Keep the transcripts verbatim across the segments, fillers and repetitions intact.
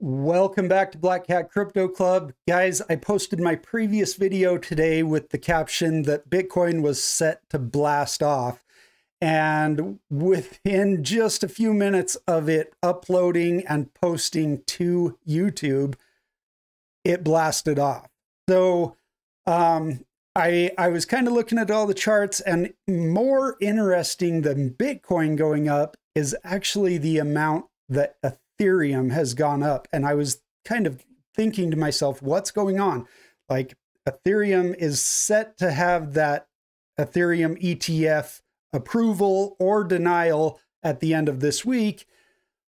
Welcome back to Black Cat Crypto Club. Guys, I posted my previous video today with the caption that Bitcoin was set to blast off. And within just a few minutes of it uploading and posting to YouTube, it blasted off. So um, I, I was kind of looking at all the charts, and more interesting than Bitcoin going up is actually the amount that Ethereum Ethereum has gone up. And I was kind of thinking to myself, what's going on? Like, Ethereum is set to have that Ethereum E T F approval or denial at the end of this week,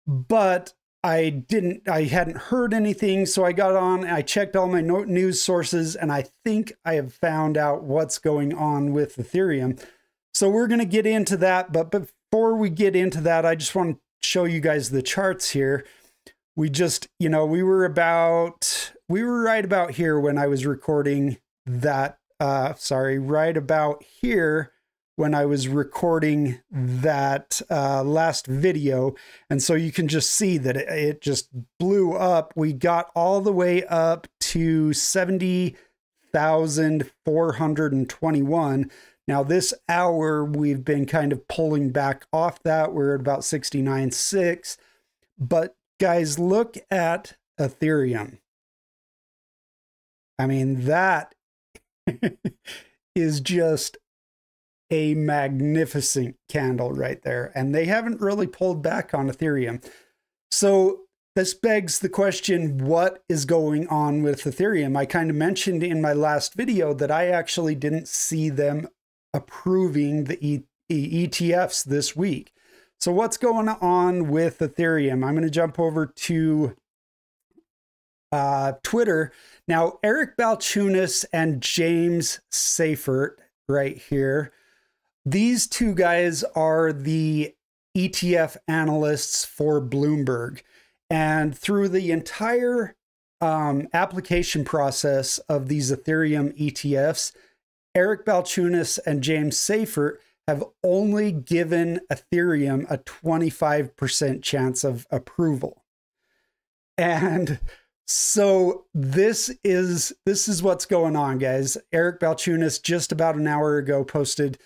but I didn't, I hadn't heard anything. So I got on, I checked all my news sources, and I think I have found out what's going on with Ethereum. So we're going to get into that. But before we get into that, I just want to show you guys the charts here. We just, you know, we were about, we were right about here when I was recording that, uh, sorry, right about here when I was recording that uh, last video. And so you can just see that it, it just blew up. We got all the way up to seventy thousand four hundred twenty-one. Now this hour, we've been kind of pulling back off that. We're at about sixty-nine point six. But guys, look at Ethereum. I mean, that is just a magnificent candle right there. And they haven't really pulled back on Ethereum. So this begs the question, what is going on with Ethereum? I kind of mentioned in my last video that I actually didn't see them approving the E T Fs this week. So what's going on with Ethereum? I'm going to jump over to uh, Twitter. Now, Eric Balchunas and James Seyffart right here. These two guys are the E T F analysts for Bloomberg. And through the entire um, application process of these Ethereum E T Fs, Eric Balchunas and James Seyffart have only given Ethereum a twenty-five percent chance of approval. And so this is, this is what's going on, guys. Eric Balchunas just about an hour ago posted,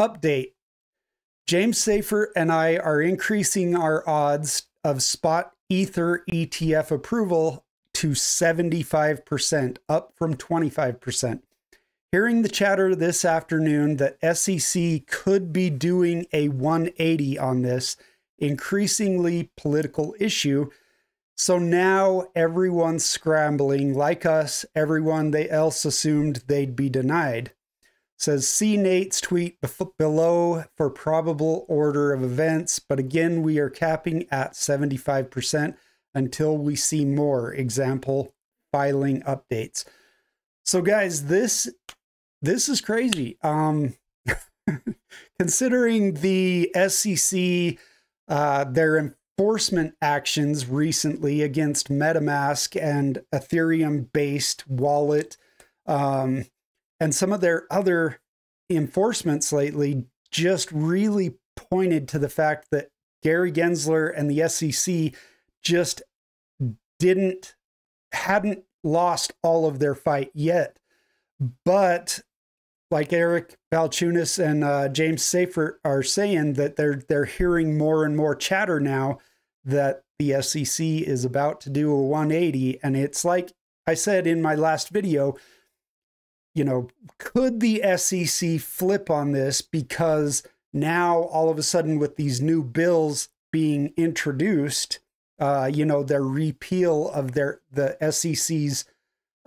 update, James Seyffart and I are increasing our odds of spot Ether E T F approval to seventy-five percent, up from twenty-five percent. Hearing the chatter this afternoon that S E C could be doing a one eighty on this increasingly political issue. So now everyone's scrambling. Like us, everyone they else assumed they'd be denied. Says, see Nate's tweet below for probable order of events. But again, we are capping at seventy-five percent until we see more. Example, filing updates. So guys, this This is crazy. Um, considering the S E C, uh, their enforcement actions recently against MetaMask and Ethereum-based wallet, um, and some of their other enforcements lately, just really pointed to the fact that Gary Gensler and the S E C just didn't, hadn't lost all of their fight yet. But like Eric Balchunas and uh, James Seyffart are saying, that they're they're hearing more and more chatter now that the S E C is about to do a one eighty. And it's like I said in my last video, you know, could the S E C flip on this? Because now all of a sudden, with these new bills being introduced, uh, you know, their repeal of their the S E C's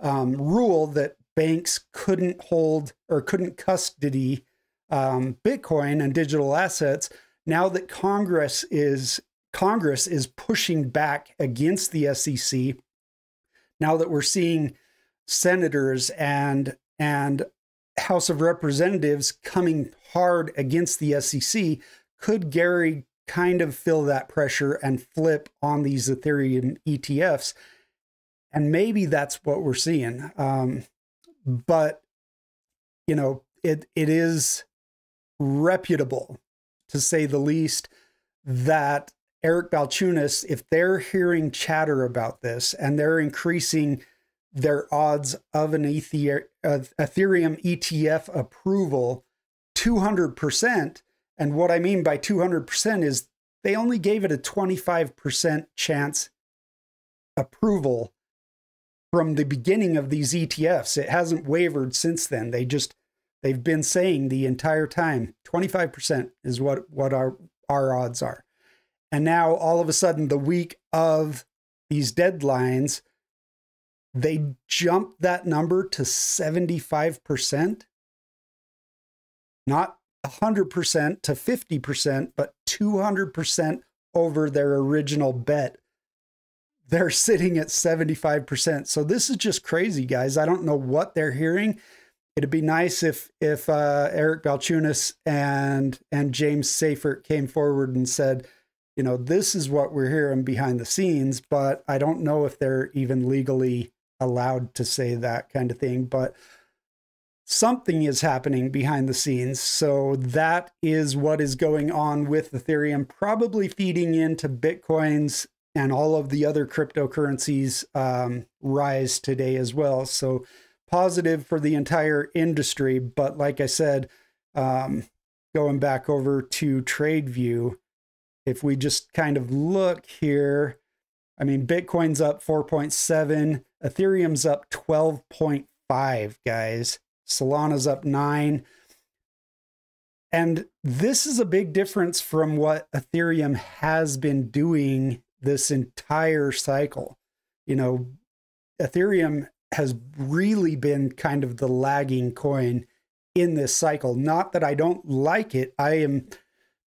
um, rule that banks couldn't hold or couldn't custody um, Bitcoin and digital assets. Now that Congress is Congress is pushing back against the S E C, now that we're seeing senators and and House of Representatives coming hard against the S E C, could Gary kind of feel that pressure and flip on these Ethereum E T Fs? And maybe that's what we're seeing. Um, But, you know, it it is reputable, to say the least, that Eric Balchunas, if they're hearing chatter about this and they're increasing their odds of an Ethereum E T F approval two hundred percent, and what I mean by two hundred percent is they only gave it a twenty-five percent chance approval from the beginning of these E T Fs. It hasn't wavered since then. They just, they've been saying the entire time, twenty-five percent is what, what our, our odds are. And now all of a sudden, the week of these deadlines, they jumped that number to seventy-five percent. Not one hundred percent to fifty percent, but two hundred percent over their original bet. They're sitting at seventy-five percent. So this is just crazy, guys. I don't know what they're hearing. It'd be nice if if uh, Eric Balchunas and and James Seyffart came forward and said, you know, this is what we're hearing behind the scenes, but I don't know if they're even legally allowed to say that kind of thing. But something is happening behind the scenes. So that is what is going on with Ethereum, probably feeding into Bitcoin's and all of the other cryptocurrencies um, rise today as well. So positive for the entire industry. But like I said, um, going back over to TradeView, if we just kind of look here, I mean, Bitcoin's up four point seven, Ethereum's up twelve point five, guys. Solana's up nine. And this is a big difference from what Ethereum has been doing this entire cycle. You know, Ethereum has really been kind of the lagging coin in this cycle. Not that I don't like it. I am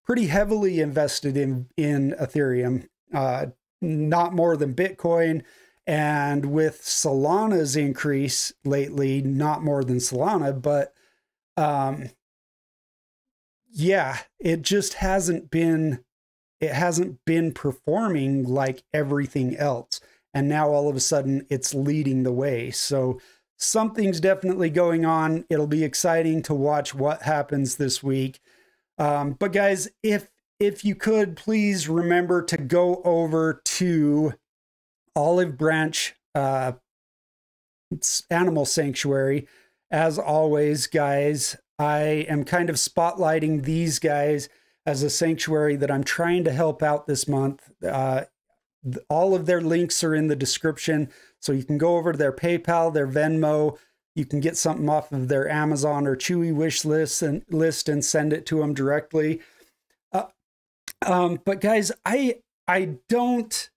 pretty heavily invested in, in Ethereum, uh, not more than Bitcoin. And with Solana's increase lately, not more than Solana, but um, yeah, it just hasn't been It hasn't been performing like everything else. And now all of a sudden it's leading the way. So something's definitely going on. It'll be exciting to watch what happens this week. Um, but guys, if, if you could, please remember to go over to Olive Branch uh, Animal Sanctuary. As always, guys, I am kind of spotlighting these guys as a sanctuary that I'm trying to help out this month. Uh, all of their links are in the description. So you can go over to their PayPal, their Venmo. You can get something off of their Amazon or Chewy wish list and, list and send it to them directly. Uh, um, but guys, I, I don't,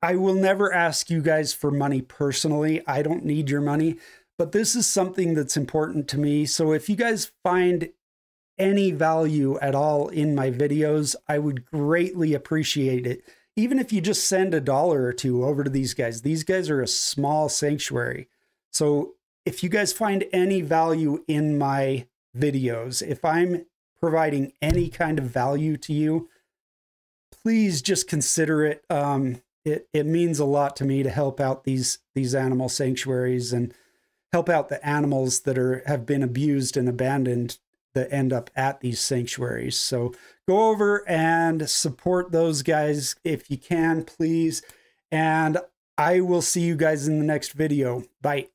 I will never ask you guys for money personally. I don't need your money, but this is something that's important to me. So if you guys find any value at all in my videos, I would greatly appreciate it. Even if you just send a dollar or two over to these guys, these guys are a small sanctuary. So if you guys find any value in my videos, if I'm providing any kind of value to you, please just consider it. Um, it, it means a lot to me to help out these, these animal sanctuaries and help out the animals that are, have been abused and abandoned that end up at these sanctuaries. So go over and support those guys if you can, please. And I will see you guys in the next video. Bye.